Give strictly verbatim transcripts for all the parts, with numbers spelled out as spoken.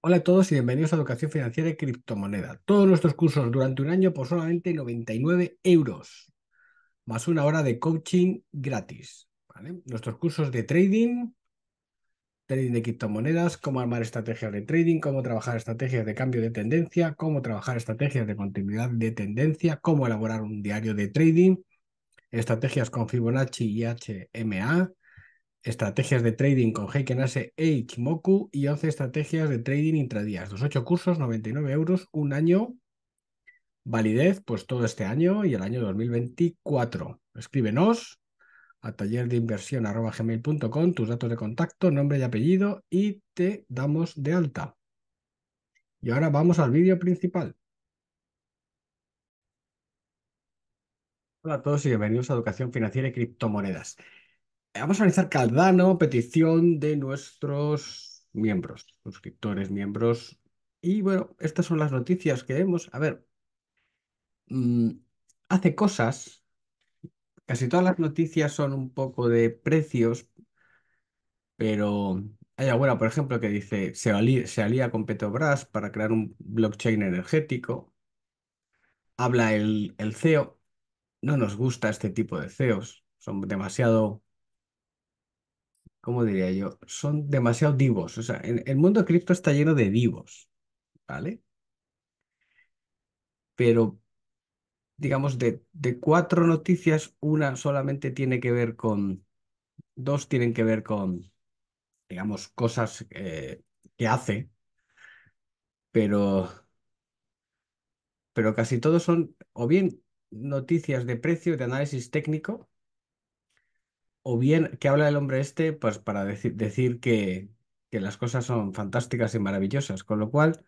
Hola a todos y bienvenidos a Educación Financiera y Criptomoneda. Todos nuestros cursos durante un año por solamente noventa y nueve euros, más una hora de coaching gratis, ¿vale? Nuestros cursos de trading, trading de criptomonedas, cómo armar estrategias de trading, cómo trabajar estrategias de cambio de tendencia, cómo trabajar estrategias de continuidad de tendencia, cómo elaborar un diario de trading, estrategias con Fibonacci y H M A, estrategias de trading con Heiken Ashi e Ichimoku y once estrategias de trading intradías. Los ocho cursos, noventa y nueve euros, un año, validez, pues todo este año y el año dos mil veinticuatro. Escríbenos a taller de inversión arroba gmail punto com, tus datos de contacto, nombre y apellido y te damos de alta. Y ahora vamos al vídeo principal. Hola a todos y bienvenidos a Educación Financiera y Criptomonedas. Vamos a analizar Cardano, petición de nuestros miembros, suscriptores, miembros. Y bueno, estas son las noticias que vemos. A ver, mmm, hace cosas, casi todas las noticias son un poco de precios, pero hay alguna, por ejemplo, que dice, se alía, se alía con Petrobras para crear un blockchain energético. Habla el, el C E O. No nos gusta este tipo de C E Os, son demasiado... ¿Cómo diría yo? Son demasiado divos. O sea, en, el mundo cripto está lleno de divos, ¿vale? Pero, digamos, de, de cuatro noticias, una solamente tiene que ver con... Dos tienen que ver con, digamos, cosas eh, que hace, pero, pero casi todos son o bien noticias de precio, de análisis técnico, o bien que habla el hombre este pues para decir, decir que, que las cosas son fantásticas y maravillosas, con lo cual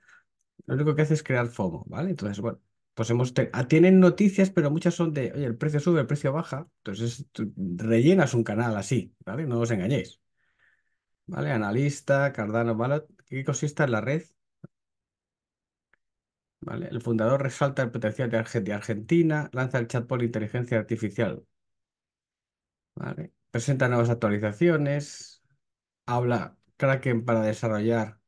lo único que hace es crear FOMO, ¿vale? Entonces, bueno, pues hemos te... tienen noticias, pero muchas son de, oye, el precio sube, el precio baja, entonces tú rellenas un canal así, ¿vale? No os engañéis, ¿vale? Analista, Cardano, ¿vale? ¿Qué consiste en la red? ¿Vale? El fundador resalta el potencial de Argentina, lanza el chatbot de inteligencia artificial, ¿vale? Presenta nuevas actualizaciones, habla Kraken para desarrollar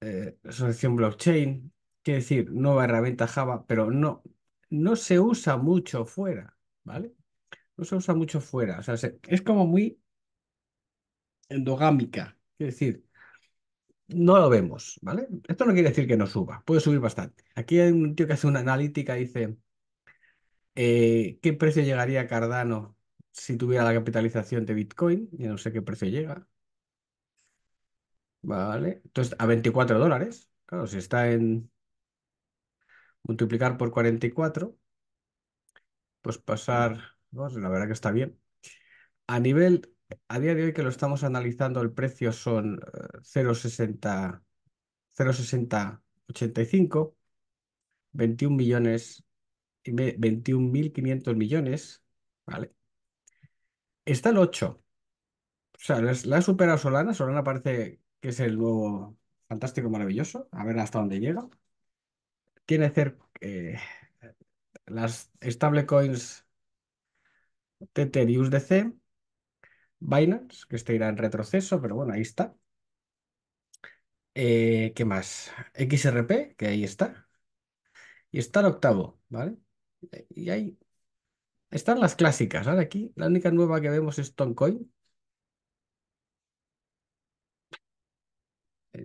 eh, solución blockchain, quiere decir, nueva herramienta Java, pero no, no se usa mucho fuera, ¿vale? No se usa mucho fuera, o sea, se, es como muy endogámica, quiere decir, no lo vemos, ¿vale? Esto no quiere decir que no suba, puede subir bastante. Aquí hay un tío que hace una analítica y dice, eh, ¿qué precio llegaría Cardano si tuviera la capitalización de Bitcoin? Ya no sé qué precio llega. Vale. Entonces, a veinticuatro dólares. Claro, si está en... multiplicar por cuarenta y cuatro. Pues pasar... Pues, la verdad que está bien. A nivel... A día de hoy que lo estamos analizando, el precio son cero coma sesenta ochenta y cinco. veintiún millones... veintiún mil quinientos millones. Vale. Está el ocho. O sea, la ha superado Solana. Solana parece que es el nuevo fantástico maravilloso. A ver hasta dónde llega. Tiene cerca... Eh, las stablecoins Tether y U S D C. Binance, que este irá en retroceso, pero bueno, ahí está. Eh, ¿Qué más? X R P, que ahí está. Y está el octavo, ¿vale? Y ahí... Están las clásicas. Ahora aquí la única nueva que vemos es Toncoin.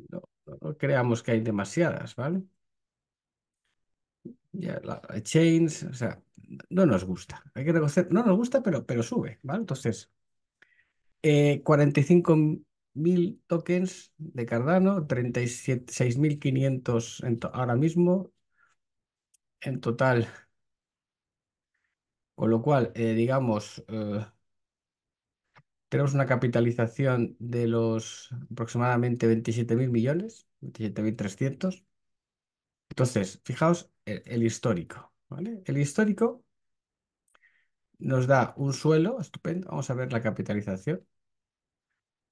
No, no, no creamos que hay demasiadas, ¿vale? Ya, la, la Chains, o sea, no nos gusta. Hay que reconocer, no nos gusta, pero, pero sube, ¿vale? Entonces, eh, cuarenta y cinco mil tokens de Cardano, treinta y seis mil quinientos ahora mismo, en total... Con lo cual, eh, digamos, eh, tenemos una capitalización de los aproximadamente veintisiete mil millones, veintisiete mil trescientos. Entonces, fijaos el, el histórico, ¿vale? El histórico nos da un suelo, estupendo. Vamos a ver la capitalización.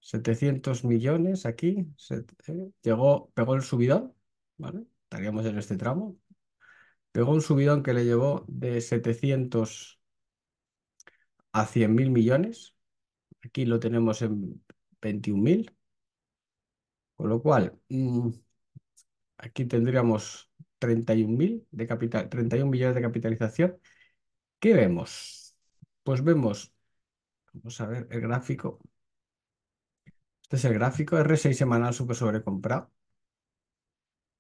setecientos millones aquí. Se, eh, llegó, pegó el subidón, ¿vale? Estaríamos en este tramo. Pegó un subidón que le llevó de setecientos a cien mil millones. Aquí lo tenemos en veintiún mil. Con lo cual, mmm, aquí tendríamos treinta y un mil de capital, treinta y un millones de capitalización. ¿Qué vemos? Pues vemos, vamos a ver el gráfico. Este es el gráfico, R seis semanal súper sobrecomprado.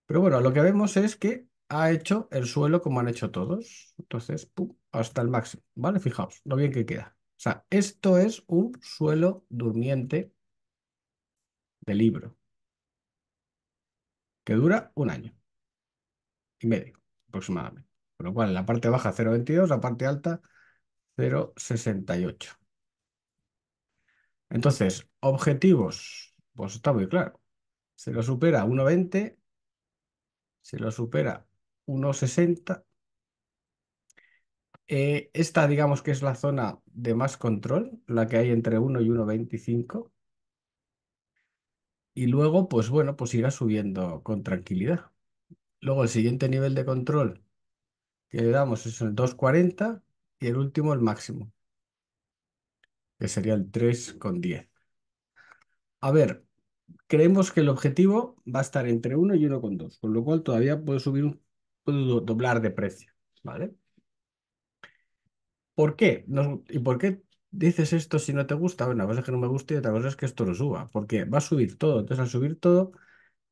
Pero bueno, lo que vemos es que ha hecho el suelo como han hecho todos. Entonces, pum, hasta el máximo, ¿vale? Fijaos lo bien que queda. O sea, esto es un suelo durmiente de libro que dura un año y medio aproximadamente. Con lo cual, la parte baja cero coma veintidós, la parte alta cero coma sesenta y ocho. Entonces, objetivos, pues está muy claro. Se lo supera uno coma veinte, se lo supera uno coma sesenta. Eh, esta, digamos que es la zona de más control, la que hay entre uno y uno coma veinticinco. Y luego, pues bueno, pues irá subiendo con tranquilidad. Luego el siguiente nivel de control que le damos es el dos coma cuarenta y el último el máximo, que sería el tres coma diez. A ver, creemos que el objetivo va a estar entre uno y uno coma dos, con lo cual todavía puede subir, puede doblar de precio, ¿vale? ¿Por qué? Nos, ¿Y por qué dices esto si no te gusta? Bueno, una cosa es que no me guste y otra cosa es que esto no suba, porque va a subir todo. Entonces, al subir todo,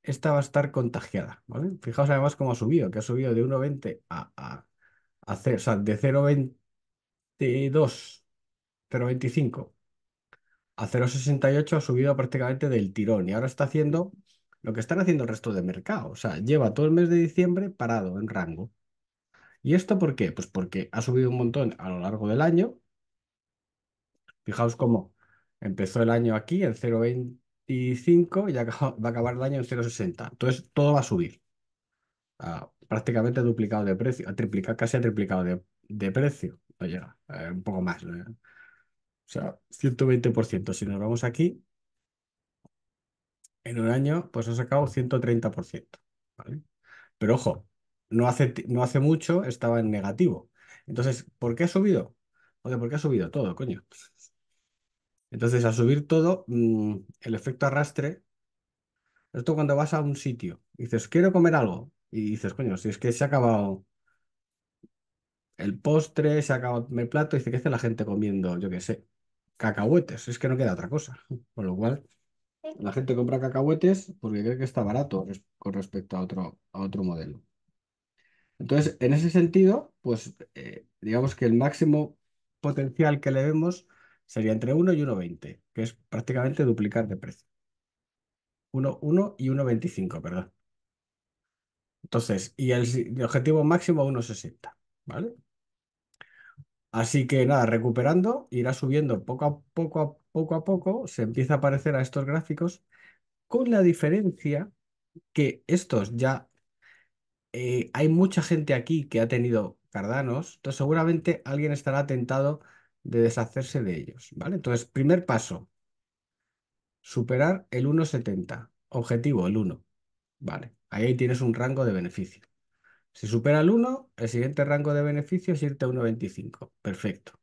esta va a estar contagiada, ¿vale? Fijaos además cómo ha subido, que ha subido de uno coma veinte a, a, a cero, o sea, de cero coma veintidós, cero coma veinticinco a cero coma sesenta y ocho, ha subido prácticamente del tirón y ahora está haciendo lo que están haciendo el resto de mercado. O sea, lleva todo el mes de diciembre parado en rango. ¿Y esto por qué? Pues porque ha subido un montón a lo largo del año. Fijaos cómo empezó el año aquí en cero coma veinticinco y acaba, va a acabar el año en cero coma sesenta. Entonces todo va a subir. Ah, prácticamente ha duplicado de precio, ha triplicado, casi ha triplicado de, de precio. No llega, eh, un poco más, ¿no? O sea, ciento veinte por ciento. Si nos vamos aquí, en un año, pues ha sacado ciento treinta por ciento. ¿Vale? Pero ojo. No hace, no hace mucho estaba en negativo. Entonces, ¿por qué ha subido? Oye, ¿por qué ha subido todo, coño? Entonces, al subir todo, mmm, el efecto arrastre, esto cuando vas a un sitio, dices, quiero comer algo, y dices, coño, si es que se ha acabado el postre, se ha acabado el plato, y dice, ¿qué hace la gente comiendo, yo qué sé, cacahuetes? Es que no queda otra cosa. Con lo cual, la gente compra cacahuetes porque cree que está barato con respecto a otro, a otro modelo. Entonces, en ese sentido, pues eh, digamos que el máximo potencial que le vemos sería entre uno y uno coma veinte, que es prácticamente duplicar de precio. uno coma uno y uno coma veinticinco, perdón. Entonces, y el, el objetivo máximo uno coma sesenta, ¿vale? Así que nada, recuperando, irá subiendo poco a poco, a poco a poco, se empieza a aparecer a estos gráficos, con la diferencia que estos ya... Eh, hay mucha gente aquí que ha tenido Cardanos, entonces seguramente alguien estará tentado de deshacerse de ellos, ¿vale? Entonces, primer paso, superar el uno coma setenta, objetivo el uno, ¿vale? Ahí tienes un rango de beneficio. Si supera el uno, el siguiente rango de beneficio es irte a uno coma veinticinco, perfecto.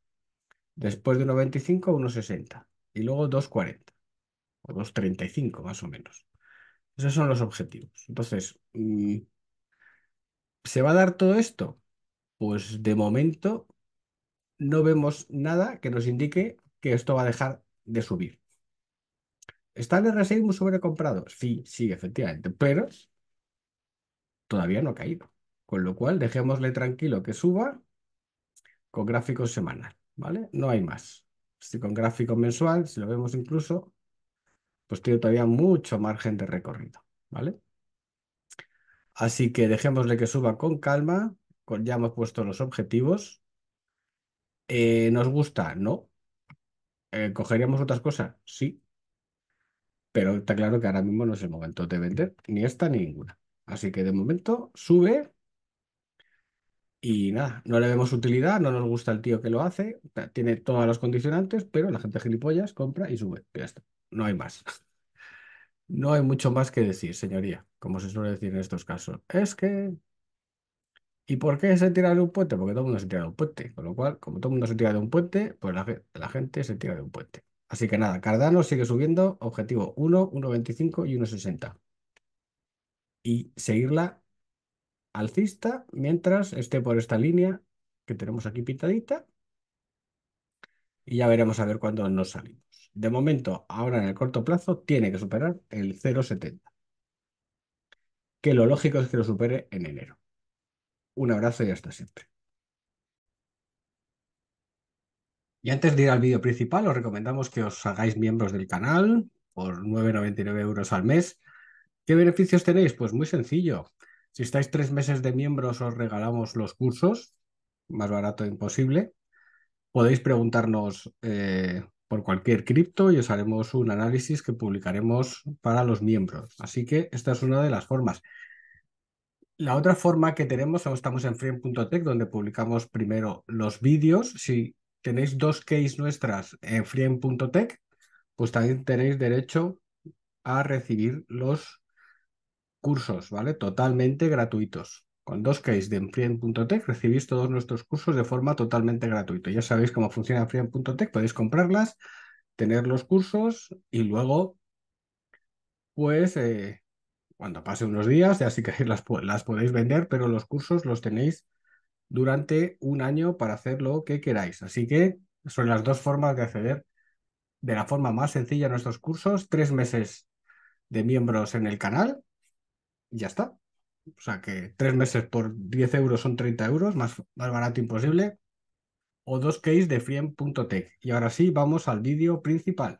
Después de uno coma veinticinco, uno coma sesenta y luego dos coma cuarenta o dos coma treinta y cinco más o menos. Esos son los objetivos. Entonces... Mmm, ¿se va a dar todo esto? Pues de momento no vemos nada que nos indique que esto va a dejar de subir. ¿Está el R seis muy sobrecomprado? Sí, sí, efectivamente, pero todavía no ha caído. Con lo cual, dejémosle tranquilo que suba con gráficos semanal, ¿vale? No hay más. Si con gráfico mensual, si lo vemos incluso, pues tiene todavía mucho margen de recorrido, ¿vale? Así que dejémosle que suba con calma, con, ya hemos puesto los objetivos. Eh, ¿Nos gusta? No. Eh, ¿Cogeríamos otras cosas? Sí. Pero está claro que ahora mismo no es el momento de vender ni esta ni ninguna. Así que de momento sube y nada, no le vemos utilidad, no nos gusta el tío que lo hace, tiene todas las condicionantes, pero la gente gilipollas compra y sube. Ya está, no hay más. No hay mucho más que decir, señoría, como se suele decir en estos casos. Es que... ¿Y por qué se tira de un puente? Porque todo el mundo se tira de un puente. Con lo cual, como todo el mundo se tira de un puente, pues la, la gente se tira de un puente. Así que nada, Cardano sigue subiendo, objetivo uno, uno veinticinco y uno sesenta. Y seguirla alcista mientras esté por esta línea que tenemos aquí pintadita. Y ya veremos a ver cuándo nos salimos. De momento, ahora en el corto plazo, tiene que superar el cero setenta. Que lo lógico es que lo supere en enero. Un abrazo y hasta siempre. Y antes de ir al vídeo principal, os recomendamos que os hagáis miembros del canal por nueve con noventa y nueve euros al mes. ¿Qué beneficios tenéis? Pues muy sencillo. Si estáis tres meses de miembros, os regalamos los cursos, más barato imposible. Podéis preguntarnos eh, por cualquier cripto y os haremos un análisis que publicaremos para los miembros. Así que esta es una de las formas. La otra forma que tenemos, estamos en friend punto tech, donde publicamos primero los vídeos. Si tenéis dos keys nuestras en friend punto tech, pues también tenéis derecho a recibir los cursos, ¿vale? Totalmente gratuitos. Con dos keys de friend punto tech recibís todos nuestros cursos de forma totalmente gratuita. Ya sabéis cómo funciona friend punto tech, podéis comprarlas, tener los cursos y luego, pues, eh, cuando pase unos días, ya sí que las, las podéis vender, pero los cursos los tenéis durante un año para hacer lo que queráis. Así que son las dos formas de acceder de la forma más sencilla a nuestros cursos. Tres meses de miembros en el canal y ya está. O sea que tres meses por diez euros son treinta euros, más, más barato imposible. O dos keys de friend punto tech. Y ahora sí, vamos al vídeo principal.